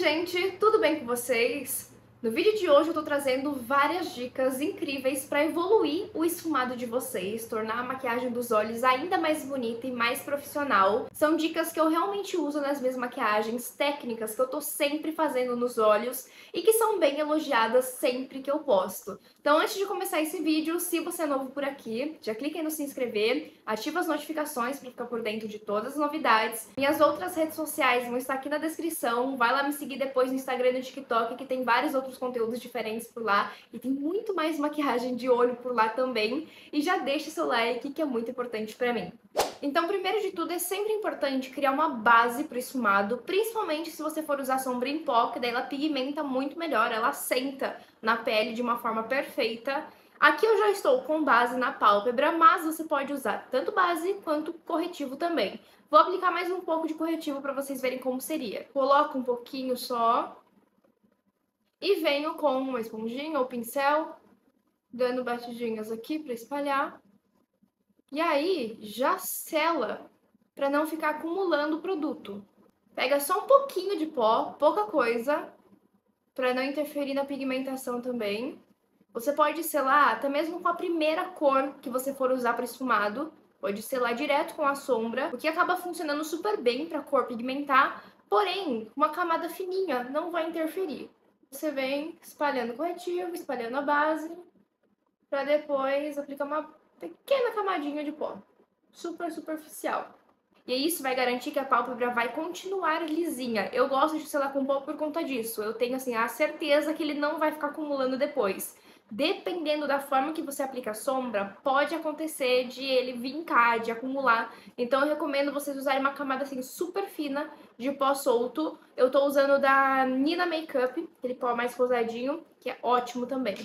gente, tudo bem com vocês? No vídeo de hoje eu tô trazendo várias dicas incríveis pra evoluir o esfumado de vocês, tornar a maquiagem dos olhos ainda mais bonita e mais profissional. São dicas que eu realmente uso nas minhas maquiagens, técnicas que eu tô sempre fazendo nos olhos e que são bem elogiadas sempre que eu posto. Então antes de começar esse vídeo, se você é novo por aqui, já clica aí no se inscrever, ativa as notificações pra ficar por dentro de todas as novidades. Minhas outras redes sociais vão estar aqui na descrição, vai lá me seguir depois no Instagram e no TikTok que tem vários outros conteúdos diferentes por lá e tem muito mais maquiagem de olho por lá também. E já deixa seu like que é muito importante pra mim. Então, primeiro de tudo, é sempre importante criar uma base pro esfumado, principalmente se você for usar sombra em pó, que daí ela pigmenta muito melhor, ela assenta na pele de uma forma perfeita. Aqui eu já estou com base na pálpebra, mas você pode usar tanto base quanto corretivo também. Vou aplicar mais um pouco de corretivo pra vocês verem como seria. Coloco um pouquinho só. E venho com uma esponjinha ou pincel, dando batidinhas aqui para espalhar. E aí, já sela para não ficar acumulando o produto. Pega só um pouquinho de pó, pouca coisa, para não interferir na pigmentação também. Você pode selar até mesmo com a primeira cor que você for usar para esfumado. Pode selar direto com a sombra, o que acaba funcionando super bem para a cor pigmentar. Porém, uma camada fininha não vai interferir. Você vem espalhando o corretivo, espalhando a base, pra depois aplicar uma pequena camadinha de pó, super superficial. E isso vai garantir que a pálpebra vai continuar lisinha. Eu gosto de selar com pó por conta disso. Eu tenho assim a certeza que ele não vai ficar acumulando depois. Dependendo da forma que você aplica a sombra, pode acontecer de ele vincar, de acumular. Então eu recomendo vocês usarem uma camada assim super fina de pó solto. Eu tô usando da Nina Makeup, aquele pó mais rosadinho, que é ótimo também.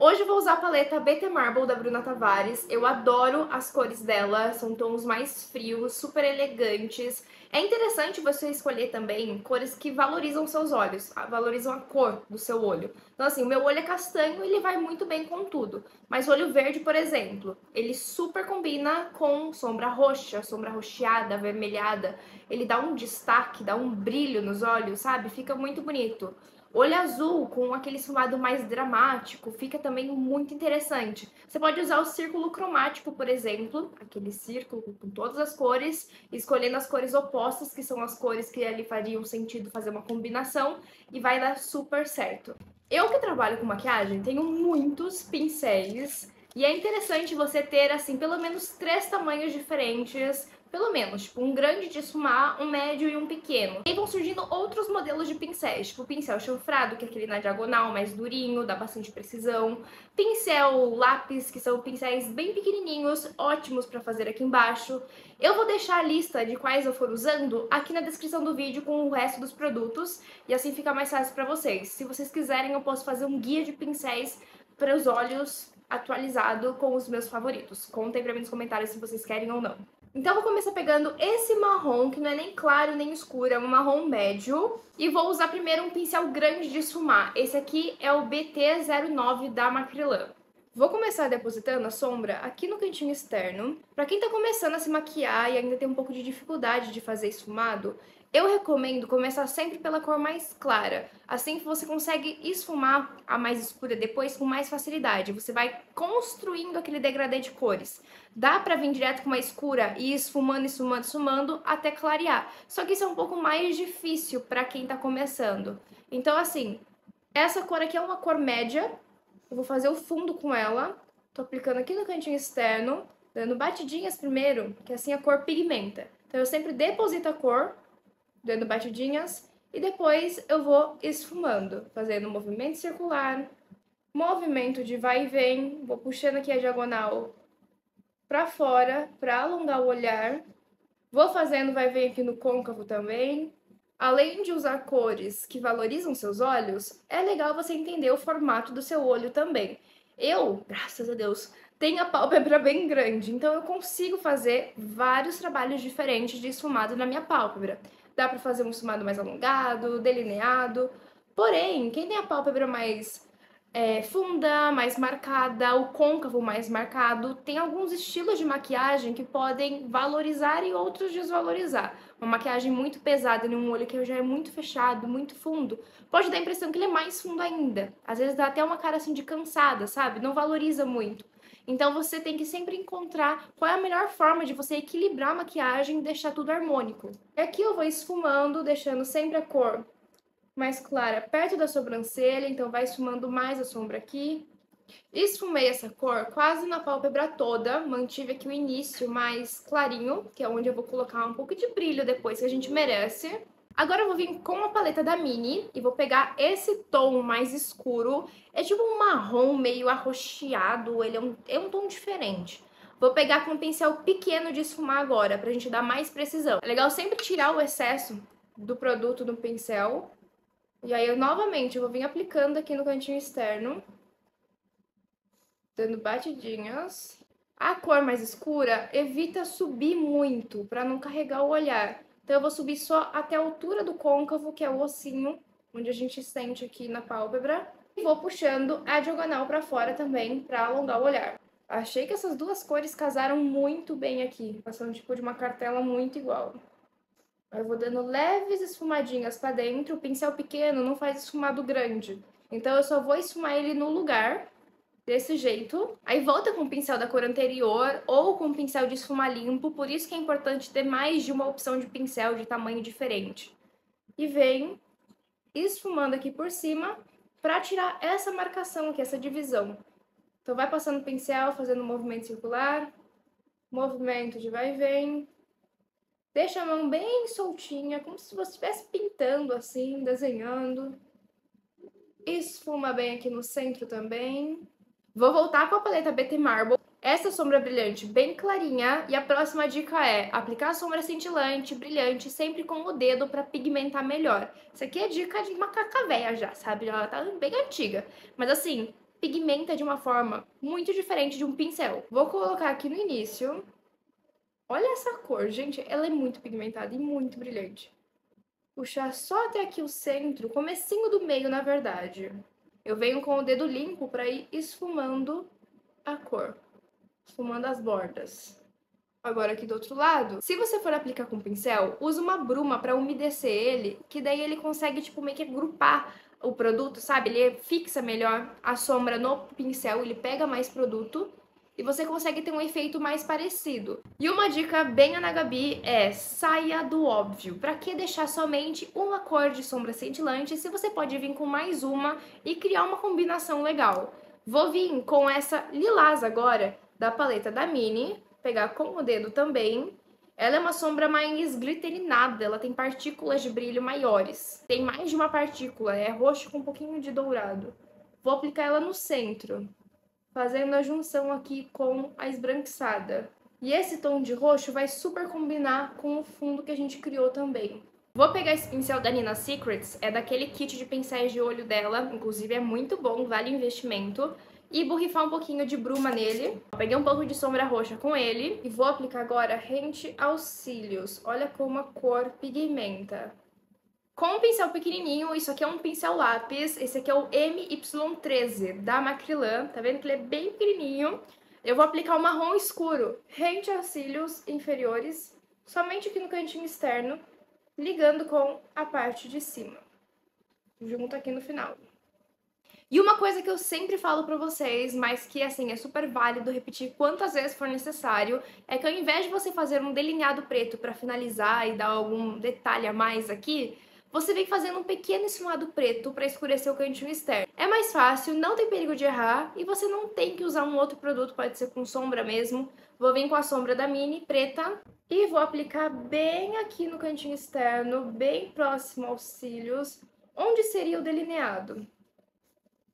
Hoje eu vou usar a paleta BT Marble da Bruna Tavares. Eu adoro as cores dela, são tons mais frios, super elegantes. É interessante você escolher também cores que valorizam seus olhos, valorizam a cor do seu olho. Então assim, o meu olho é castanho, ele vai muito bem com tudo. Mas o olho verde, por exemplo, ele super combina com sombra roxa, sombra roxeada, avermelhada. Ele dá um destaque, dá um brilho nos olhos, sabe? Fica muito bonito. Olho azul com aquele esfumado mais dramático fica também muito interessante. Você pode usar o círculo cromático, por exemplo, aquele círculo com todas as cores, escolhendo as cores opostas, que são as cores que ali fariam sentido fazer uma combinação, e vai dar super certo. Eu que trabalho com maquiagem tenho muitos pincéis, e é interessante você ter, assim, pelo menos 3 tamanhos diferentes. Pelo menos, tipo, um grande de esfumar, um médio e um pequeno. E aí vão surgindo outros modelos de pincéis, tipo pincel chanfrado, que é aquele na diagonal, mais durinho, dá bastante precisão. Pincel lápis, que são pincéis bem pequenininhos, ótimos pra fazer aqui embaixo. Eu vou deixar a lista de quais eu for usando aqui na descrição do vídeo com o resto dos produtos, e assim fica mais fácil pra vocês. Se vocês quiserem, eu posso fazer um guia de pincéis para os olhos atualizado com os meus favoritos. Contem pra mim nos comentários se vocês querem ou não. Então eu vou começar pegando esse marrom, que não é nem claro nem escuro, é um marrom médio. E vou usar primeiro um pincel grande de esfumar. Esse aqui é o BT09 da Macrilan. Vou começar depositando a sombra aqui no cantinho externo. Pra quem tá começando a se maquiar e ainda tem um pouco de dificuldade de fazer esfumado, eu recomendo começar sempre pela cor mais clara, assim que você consegue esfumar a mais escura depois com mais facilidade. Você vai construindo aquele degradê de cores. Dá pra vir direto com uma escura e ir esfumando, esfumando, esfumando até clarear. Só que isso é um pouco mais difícil pra quem tá começando. Então assim, essa cor aqui é uma cor média, eu vou fazer o fundo com ela. Tô aplicando aqui no cantinho externo, dando batidinhas primeiro, que assim a cor pigmenta. Então eu sempre deposito a cor, dando batidinhas, e depois eu vou esfumando, fazendo um movimento circular, movimento de vai e vem, vou puxando aqui a diagonal pra fora, pra alongar o olhar, vou fazendo vai e vem aqui no côncavo também. Além de usar cores que valorizam seus olhos, é legal você entender o formato do seu olho também. Eu, graças a Deus, tenho a pálpebra bem grande, então eu consigo fazer vários trabalhos diferentes de esfumado na minha pálpebra. Dá pra fazer um esfumado mais alongado, delineado. Porém, quem tem a pálpebra mais funda, mais marcada, o côncavo mais marcado. Tem alguns estilos de maquiagem que podem valorizar e outros desvalorizar. Uma maquiagem muito pesada em um olho que já é muito fechado, muito fundo, pode dar a impressão que ele é mais fundo ainda. Às vezes dá até uma cara assim de cansada, sabe? Não valoriza muito. Então você tem que sempre encontrar qual é a melhor forma de você equilibrar a maquiagem e deixar tudo harmônico. E aqui eu vou esfumando, deixando sempre a cor mais clara perto da sobrancelha, então vai esfumando mais a sombra aqui. Esfumei essa cor quase na pálpebra toda, mantive aqui o início mais clarinho, que é onde eu vou colocar um pouco de brilho depois, que a gente merece. Agora eu vou vir com a paleta da Mini e vou pegar esse tom mais escuro, é tipo um marrom meio arroxeado, ele é um tom diferente. Vou pegar com um pincel pequeno de esfumar agora, pra gente dar mais precisão. É legal sempre tirar o excesso do produto do pincel. E aí eu novamente vou vir aplicando aqui no cantinho externo, dando batidinhas. A cor mais escura evita subir muito, pra não carregar o olhar. Então eu vou subir só até a altura do côncavo, que é o ossinho, onde a gente sente aqui na pálpebra. E vou puxando a diagonal pra fora também, pra alongar o olhar. Achei que essas duas cores casaram muito bem aqui, passando tipo de uma cartela muito igual. Eu vou dando leves esfumadinhas pra dentro, o pincel pequeno não faz esfumado grande. Então eu só vou esfumar ele no lugar, desse jeito. Aí volta com o pincel da cor anterior ou com o pincel de esfumar limpo, por isso que é importante ter mais de uma opção de pincel de tamanho diferente. E vem esfumando aqui por cima pra tirar essa marcação aqui, essa divisão. Então vai passando o pincel, fazendo um movimento circular, movimento de vai e vem. Deixa a mão bem soltinha, como se você estivesse pintando assim, desenhando. Esfuma bem aqui no centro também. Vou voltar com a paleta BT Marble. Essa sombra brilhante bem clarinha. E a próxima dica é aplicar a sombra cintilante, brilhante, sempre com o dedo pra pigmentar melhor. Isso aqui é dica de macaca velha já, sabe? Ela tá bem antiga. Mas assim, pigmenta de uma forma muito diferente de um pincel. Vou colocar aqui no início. Olha essa cor, gente, ela é muito pigmentada e muito brilhante. Puxar só até aqui o centro, comecinho do meio, na verdade. Eu venho com o dedo limpo pra ir esfumando a cor, esfumando as bordas. Agora aqui do outro lado, se você for aplicar com pincel, usa uma bruma pra umedecer ele, que daí ele consegue tipo meio que agrupar o produto, sabe? Ele fixa melhor a sombra no pincel, ele pega mais produto. E você consegue ter um efeito mais parecido. E uma dica bem Ana Gabi é saia do óbvio. Pra que deixar somente uma cor de sombra cintilante se você pode vir com mais uma e criar uma combinação legal? Vou vir com essa lilás agora da paleta da Mini, pegar com o dedo também. Ela é uma sombra mais glitterinada, ela tem partículas de brilho maiores. Tem mais de uma partícula, é roxo com um pouquinho de dourado. Vou aplicar ela no centro, fazendo a junção aqui com a esbranquiçada. E esse tom de roxo vai super combinar com o fundo que a gente criou também. Vou pegar esse pincel da Nina Secrets, é daquele kit de pincéis de olho dela, inclusive é muito bom, vale o investimento, e borrifar um pouquinho de bruma nele. Peguei um pouco de sombra roxa com ele e vou aplicar agora rente aos cílios. Olha como a cor pigmenta. Com um pincel pequenininho, isso aqui é um pincel lápis, esse aqui é o MY13 da Macrilan, tá vendo que ele é bem pequenininho. Eu vou aplicar o marrom escuro, rente aos cílios inferiores, somente aqui no cantinho externo, ligando com a parte de cima, junto aqui no final. E uma coisa que eu sempre falo pra vocês, mas que assim é super válido repetir quantas vezes for necessário, é que ao invés de você fazer um delineado preto pra finalizar e dar algum detalhe a mais aqui, você vem fazendo um pequeno esfumado preto para escurecer o cantinho externo. É mais fácil, não tem perigo de errar e você não tem que usar um outro produto, pode ser com sombra mesmo. Vou vir com a sombra da Mini preta e vou aplicar bem aqui no cantinho externo, bem próximo aos cílios, onde seria o delineado.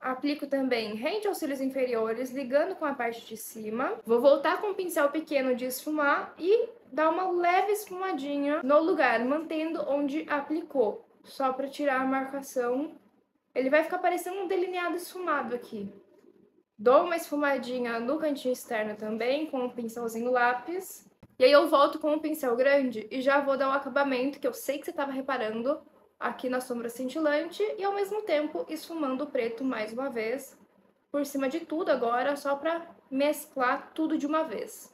Aplico também rente aos cílios inferiores, ligando com a parte de cima. Vou voltar com um pincel pequeno de esfumar e dar uma leve esfumadinha no lugar, mantendo onde aplicou, só pra tirar a marcação. Ele vai ficar parecendo um delineado esfumado aqui. Dou uma esfumadinha no cantinho externo também, com um pincelzinho lápis. E aí eu volto com um pincel grande e já vou dar o acabamento, que eu sei que você tava reparando, aqui na sombra cintilante e ao mesmo tempo esfumando o preto mais uma vez, por cima de tudo agora, só para mesclar tudo de uma vez.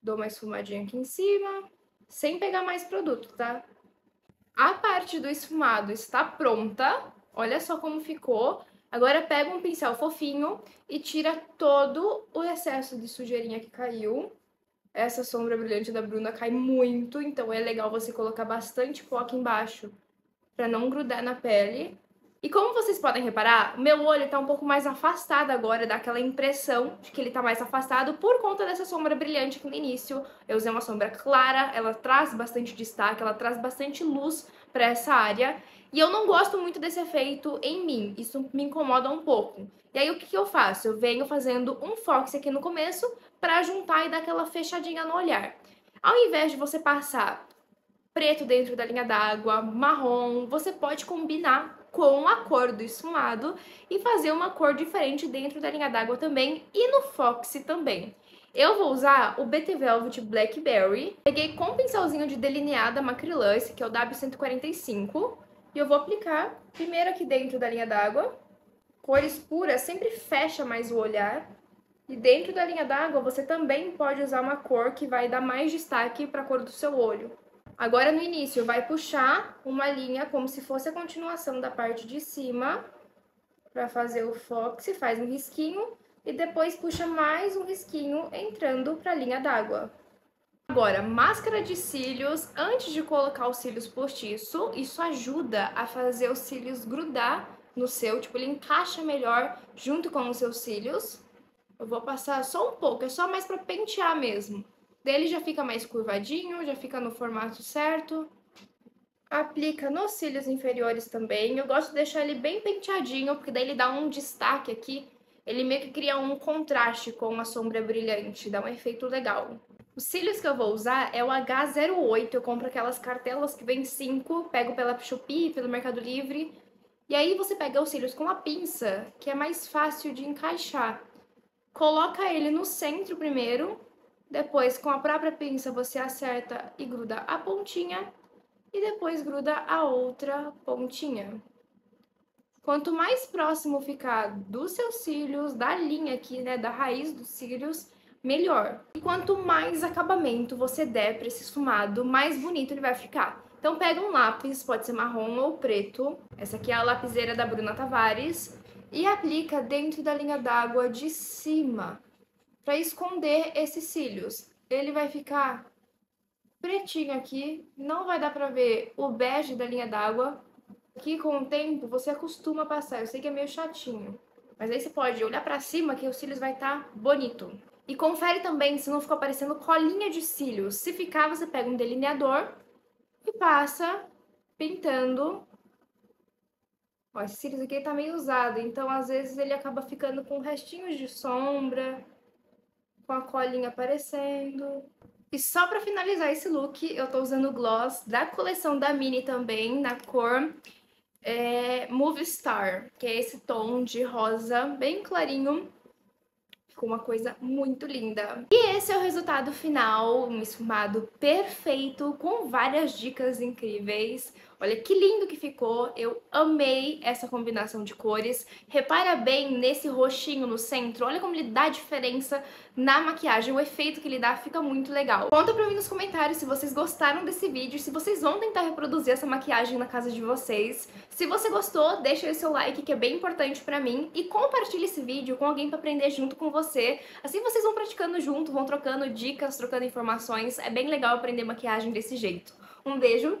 Dou uma esfumadinha aqui em cima, sem pegar mais produto, tá? A parte do esfumado está pronta, olha só como ficou. Agora pega um pincel fofinho e tira todo o excesso de sujeirinha que caiu. Essa sombra brilhante da Bruna cai muito, então é legal você colocar bastante pó aqui embaixo para não grudar na pele. E como vocês podem reparar, meu olho tá um pouco mais afastado agora, dá aquela impressão de que ele tá mais afastado por conta dessa sombra brilhante aqui no início. Eu usei uma sombra clara, ela traz bastante destaque, ela traz bastante luz para essa área. E eu não gosto muito desse efeito em mim, isso me incomoda um pouco. E aí o que eu faço? Eu venho fazendo um fox aqui no começo para juntar e dar aquela fechadinha no olhar. Ao invés de você passar preto dentro da linha d'água, marrom, você pode combinar com a cor do esfumado e fazer uma cor diferente dentro da linha d'água também e no foxy também. Eu vou usar o BT Velvet Blackberry, peguei com um pincelzinho de delinear da Macrilan, esse aqui é o W145, e eu vou aplicar primeiro aqui dentro da linha d'água. Cores puras sempre fecha mais o olhar, e dentro da linha d'água você também pode usar uma cor que vai dar mais destaque para a cor do seu olho. Agora no início vai puxar uma linha como se fosse a continuação da parte de cima para fazer o foxy, faz um risquinho e depois puxa mais um risquinho entrando para a linha d'água. Agora, máscara de cílios antes de colocar os cílios postiço, isso ajuda a fazer os cílios grudar no seu, tipo, ele encaixa melhor junto com os seus cílios. Eu vou passar só um pouco, é só mais para pentear mesmo. Dele já fica mais curvadinho, já fica no formato certo. Aplica nos cílios inferiores também. Eu gosto de deixar ele bem penteadinho, porque daí ele dá um destaque aqui. Ele meio que cria um contraste com a sombra brilhante, dá um efeito legal. Os cílios que eu vou usar é o H08. Eu compro aquelas cartelas que vem 5, pego pela Shopee, pelo Mercado Livre. E aí você pega os cílios com a pinça, que é mais fácil de encaixar. Coloca ele no centro primeiro. Depois, com a própria pinça, você acerta e gruda a pontinha. E depois gruda a outra pontinha. Quanto mais próximo ficar dos seus cílios, da linha aqui, né, da raiz dos cílios, melhor. E quanto mais acabamento você der para esse esfumado, mais bonito ele vai ficar. Então pega um lápis, pode ser marrom ou preto. Essa aqui é a lapiseira da Bruna Tavares. E aplica dentro da linha d'água de cima, para esconder esses cílios. Ele vai ficar pretinho aqui, não vai dar pra ver o bege da linha d'água, que com o tempo você acostuma a passar. Eu sei que é meio chatinho, mas aí você pode olhar pra cima que os cílios vai estar bonito. E confere também se não ficou aparecendo colinha de cílios. Se ficar, você pega um delineador e passa pintando. Ó, esse cílios aqui tá meio usado, então às vezes ele acaba ficando com restinhos de sombra, com a colinha aparecendo. E só pra finalizar esse look, eu tô usando o gloss da coleção da Mini também, na cor Movie Star, que é esse tom de rosa bem clarinho. Ficou uma coisa muito linda. E esse é o resultado final, um esfumado perfeito, com várias dicas incríveis. Olha que lindo que ficou, eu amei essa combinação de cores. Repara bem nesse roxinho no centro, olha como ele dá diferença na maquiagem, o efeito que ele dá fica muito legal. Conta pra mim nos comentários se vocês gostaram desse vídeo, se vocês vão tentar reproduzir essa maquiagem na casa de vocês. Se você gostou, deixa aí seu like, que é bem importante pra mim, e compartilha esse vídeo com alguém pra aprender junto com você. Assim vocês vão praticando junto, vão trocando dicas, trocando informações, é bem legal aprender maquiagem desse jeito. Um beijo!